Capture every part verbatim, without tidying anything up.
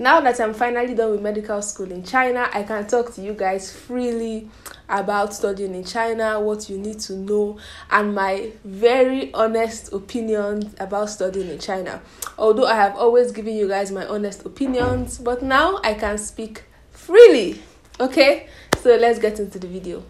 Now that I'm finally done with medical school in China, I can talk to you guys freely about studying in China, what you need to know, and my very honest opinions about studying in China. Although I have always given you guys my honest opinions, but now I can speak freely. Okay, so let's get into the video.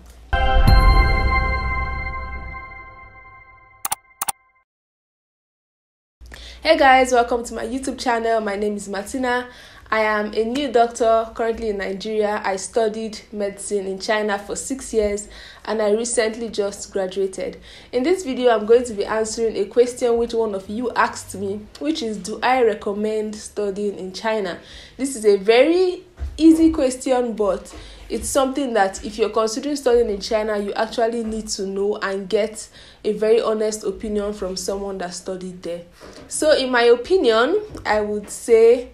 Hey guys, welcome to my YouTube channel. My name is Martina. I am a new doctor currently in Nigeria. I studied medicine in China for six years and I recently just graduated. In this video, I'm going to be answering a question which one of you asked me, which is, do I recommend studying in China? This is a very easy question, but it's something that if you're considering studying in China, you actually need to know and get a very honest opinion from someone that studied there. So in my opinion, I would say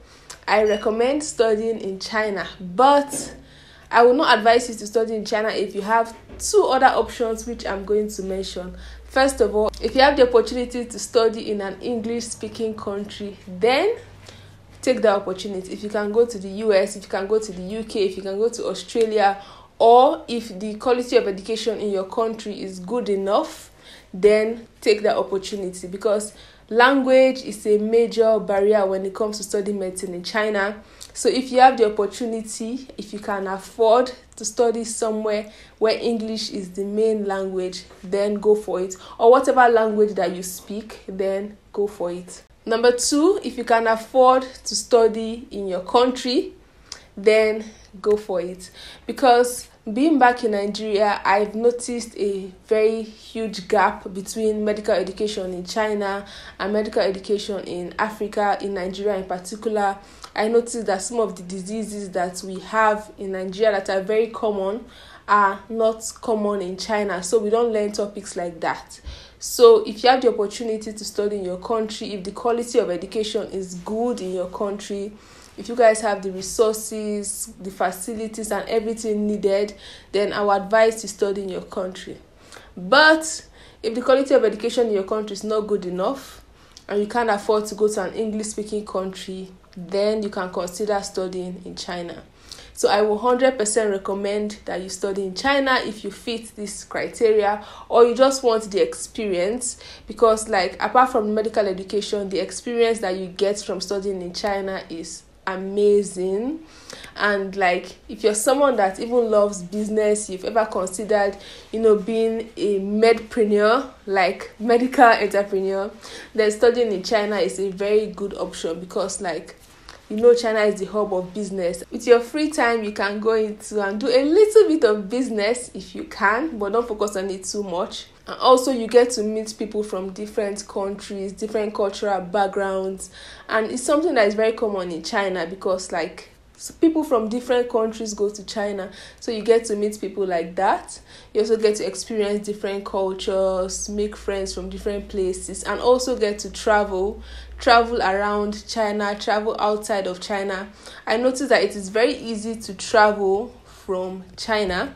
I recommend studying in China, but I will not advise you to study in China if you have two other options which I'm going to mention. First of all, if you have the opportunity to study in an English-speaking country, then take the opportunity. If you can go to the U S, if you can go to the U K, if you can go to Australia, or if the quality of education in your country is good enough, then take the opportunity, because language is a major barrier when it comes to studying medicine in China. So if you have the opportunity, if you can afford to study somewhere where English is the main language, then go for it. Or whatever language that you speak, then go for it. Number two, if you can afford to study in your country, then go for it. Because being back in Nigeria, I've noticed a very huge gap between medical education in China and medical education in Africa, in Nigeria in particular. I noticed that some of the diseases that we have in Nigeria that are very common are not common in China, so we don't learn topics like that. So if you have the opportunity to study in your country, if the quality of education is good in your country, if you guys have the resources, the facilities and everything needed, then I would advise to study in your country. But if the quality of education in your country is not good enough and you can't afford to go to an English-speaking country, then you can consider studying in China. So I will one hundred percent recommend that you study in China if you fit this criteria, or you just want the experience, because like apart from medical education, the experience that you get from studying in China is amazing. And like if you're someone that even loves business, you've ever considered, you know, being a medpreneur, like medical entrepreneur, then studying in China is a very good option, because like you know, China is the hub of business. With your free time, you can go into and do a little bit of business if you can, but don't focus on it too much. And also, you get to meet people from different countries, different cultural backgrounds. And it's something that is very common in China, because like people from different countries go to China. So you get to meet people like that. You also get to experience different cultures, make friends from different places, and also get to travel. Travel around China, travel outside of China. I noticed that it is very easy to travel from China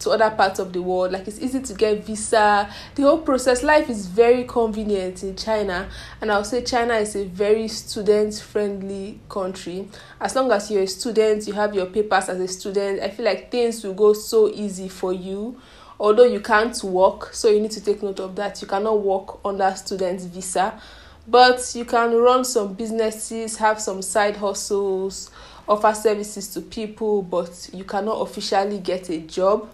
to other parts of the world. Like, it's easy to get visa. The whole process, life is very convenient in China, and I'll say China is a very student-friendly country. As long as you're a student, you have your papers as a student, I feel like things will go so easy for you. Although you can't work, so you need to take note of that. You cannot work under student's visa, but you can run some businesses, have some side hustles, offer services to people, but you cannot officially get a job.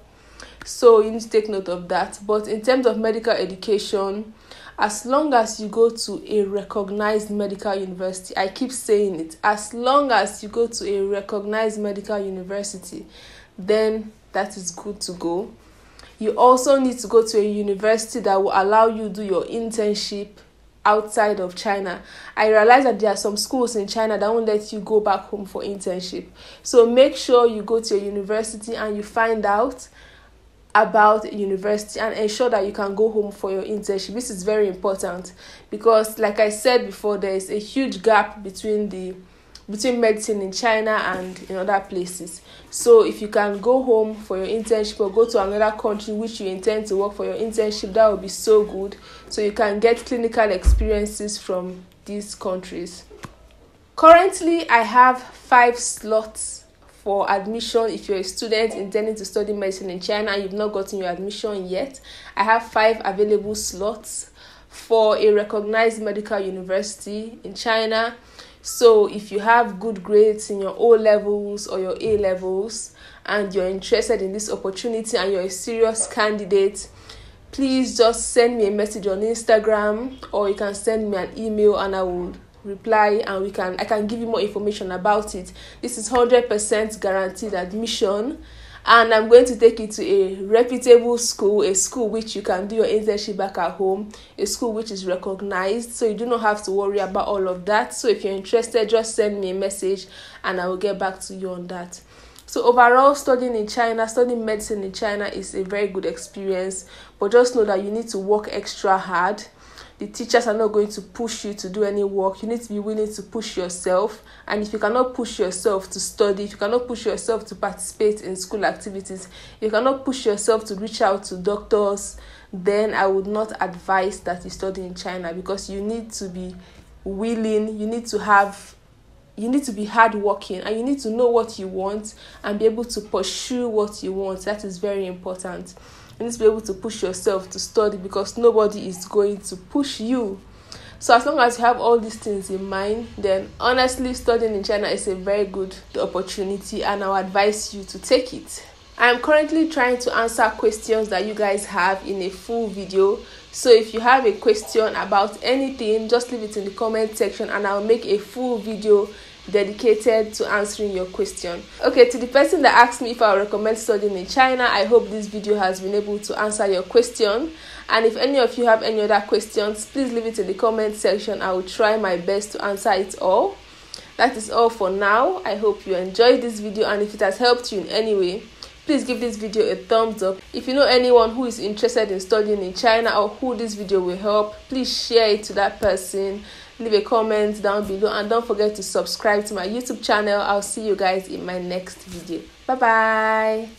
So you need to take note of that. But in terms of medical education, as long as you go to a recognized medical university, I keep saying it, as long as you go to a recognized medical university, then that is good to go. You also need to go to a university that will allow you to do your internship outside of China. I realize that there are some schools in China that won't let you go back home for internship. So make sure you go to your university and you find out about university and ensure that you can go home for your internship. This is very important, because like I said before, there is a huge gap between the between medicine in China and in other places. So if you can go home for your internship or go to another country which you intend to work for your internship, that would be so good. So you can get clinical experiences from these countries. Currently, I have five slots for admission. If you're a student intending to study medicine in China and you've not gotten your admission yet, I have five available slots for a recognized medical university in China. So if you have good grades in your O levels or your A levels and you're interested in this opportunity and you're a serious candidate, please just send me a message on Instagram, or you can send me an email and I will reply, and we can I can give you more information about it. This is one hundred percent guaranteed admission, and I'm going to take you to a reputable school, a school which you can do your internship back at home, a school which is recognized, so you do not have to worry about all of that. So if you're interested, just send me a message and I will get back to you on that. So overall, studying in China, studying medicine in China is a very good experience, but just know that you need to work extra hard. The teachers are not going to push you to do any work. You need to be willing to push yourself. And if you cannot push yourself to study, if you cannot push yourself to participate in school activities, if you cannot push yourself to reach out to doctors, then I would not advise that you study in China, because you need to be willing, you need to have, you need to be hardworking, and you need to know what you want and be able to pursue what you want. That is very important. You need to be able to push yourself to study, because nobody is going to push you. So as long as you have all these things in mind, then honestly, studying in China is a very good opportunity, and I'll advise you to take it. I'm currently trying to answer questions that you guys have in a full video. So if you have a question about anything, just leave it in the comment section and I'll make a full video dedicated to answering your question. Okay, to the person that asked me if I recommend studying in China, I hope this video has been able to answer your question. And if any of you have any other questions, please leave it in the comment section. I will try my best to answer it all. That is all for now. I hope you enjoyed this video, and if it has helped you in any way, please give this video a thumbs up. If you know anyone who is interested in studying in China or who this video will help, please share it to that person. Leave a comment down below, and don't forget to subscribe to my YouTube channel. I'll see you guys in my next video. Bye bye.